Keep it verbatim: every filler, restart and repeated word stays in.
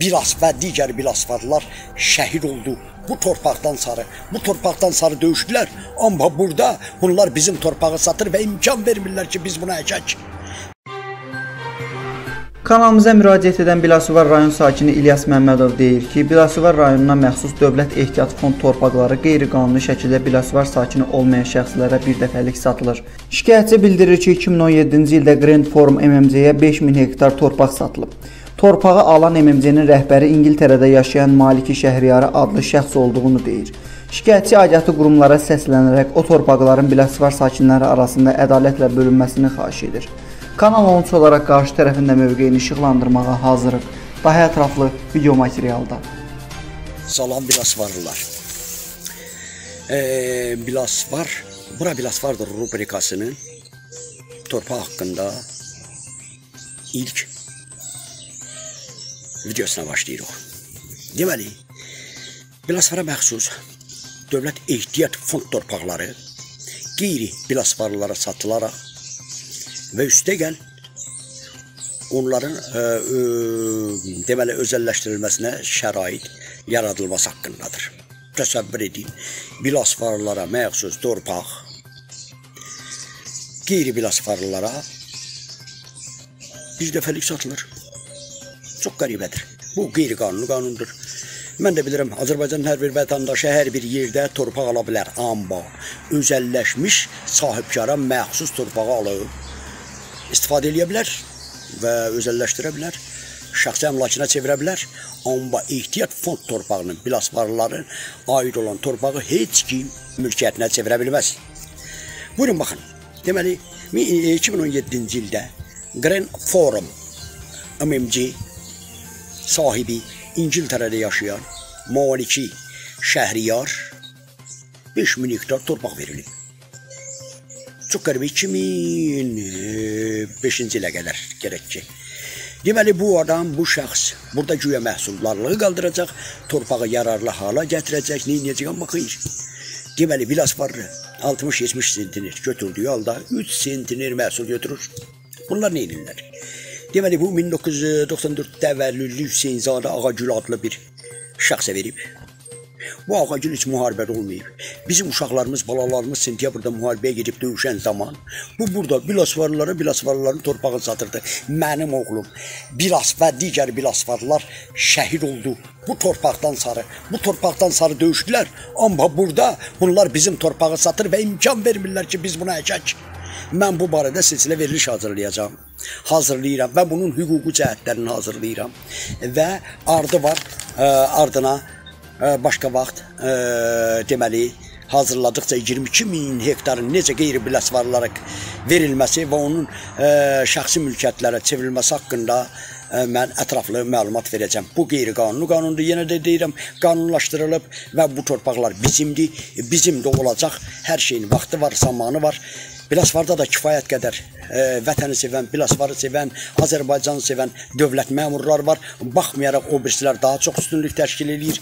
Bilas və digər bilasvarlar şəhid oldu. Bu torpaqdan sarı, bu torpaqdan sarı döyüşdülər. Amma burada bunlar bizim torpağı satır və imkan vermirlər ki, biz buna əkək. Kanalımıza müraciət edən Biləsuvar rayon sakini İlyas Məmmədov deyir ki, Biləsuvar rayonuna məxsus Dövlət Ehtiyat Fond torpaqları qeyri-qanuni şəkildə Biləsuvar sakini olmayan şəxslərə bir dəfəlik satılır. Şikayətçi bildirir ki, iki min on yeddinci ildə Grand Forum M M C-yə beş min hektar torpaq satılıb. Torpağı alan M M C-nin rəhbəri İngiltərədə yaşayan Maliki Şəhriyarı adlı şəxs olduğunu deyir. Şikayətçi aidiyyatı qurumlara səslənərək o torpaqların Biləsuvar sakinləri arasında ədalətlə bölünməsini xahiş edir. Kanal on üç olaraq qarşı tərəfində mövqeyini işıqlandırmağa hazırıq. Daha ətraflı video materialda. Salam Biləsuvarlılar. E, Biləsuvar, bura Biləsuvardır rubrikasının torpaq haqqında ilk videosuna başlayırıq. Deməli, Biləsuvara məxsus Dövlət Ehtiyat Fond torpaqları qeyri Biləsuvarlılara satılaraq və üstə gəl onların e, e, deməli özəlləşdirilməsinə şərait yaradılması haqqındadır. Təsəvvür edin, biləsuvarlara məxsus torpaq qeyri-biləsuvarlara bir dəfəlik satılır. Çox qəribədir. Bu qeyri-qanuni qanundur. Mən də bilirəm, Azərbaycanın hər bir vətəndaşı hər bir yerdə torpaq ala bilər, amma özəlləşmiş sahibkara məxsus torpağı alıb istifadə edə bilər və özəlləşdirə bilər, şəxsi əmlakına çevirə bilər. Amma ehtiyat fond torpağının, biləsuvarlıların aid olan torpağı heç kim mülkiyyətinə çevirə bilməz. Buyurun, baxın. Deməli, iki min on yeddinci ildə Grand Forum M M C sahibi İngiltərədə yaşayan Maliki Şəhriyar beş min hektar torpaq verilib. Çox qəribə, iki min beşinci ilə qədər gerək ki. Deməli, bu adam, bu şəxs burada güya məhsuldarlığı qaldıracaq, torpağı yararlı hala gətirəcək, neyinəcək, amma xeyr. Deməli, biləsuvarlı altmış yetmiş sentinir götürdüyü halda üç sentinir məhsul götürür. Bunlar neyinirlər? Deməli, bu min doqquz yüz doxsan dörd təvəllüllü Hüseynzadə Ağagül adlı bir şəxsə verib. Bu Ağacın hiç müharibədə olmayıb. Bizim uşaqlarımız, balalarımız sentyabrda müharibəyə gedib döyüşən zaman bu burada biləsuvarlılara biləsuvarlıların torpağını satırdı. Mənim oğlum bilas və digər biləsuvarlılar şəhid oldu. Bu torpaqdan sarı, bu torpaqdan sarı döyüşdülər. Amma burada bunlar bizim torpağı satır və imkan vermirlər ki, biz buna əkək. Mən bu barədə silsilə veriliş hazırlayacağam. Hazırlayıram və bunun hüquqi cəhətlərini hazırlayıram. Və ardı var, ə, ardına başqa vaxt e, deməli hazırladıqca iyirmi iki min hektarın necə qeyri-biləsuvarlılara verilməsi və onun e, şəxsi mülkiyyətlərə çevrilməsi haqqında e, mən ətraflı məlumat verəcəm. Bu qeyri-qanuni qanundur, yenə də deyirəm, qanunlaşdırılıb və bu torpaqlar bizimdir, bizim də olacaq. Hər şeyin vaxtı var, zamanı var. Biləsuvarda da kifayət qədər e, vətəni sevən, biləsuvarı sevən, Azərbaycanı sevən dövlət məmurları var. Baxmayaraq o birisilər daha çox üstünlük təşkil edir.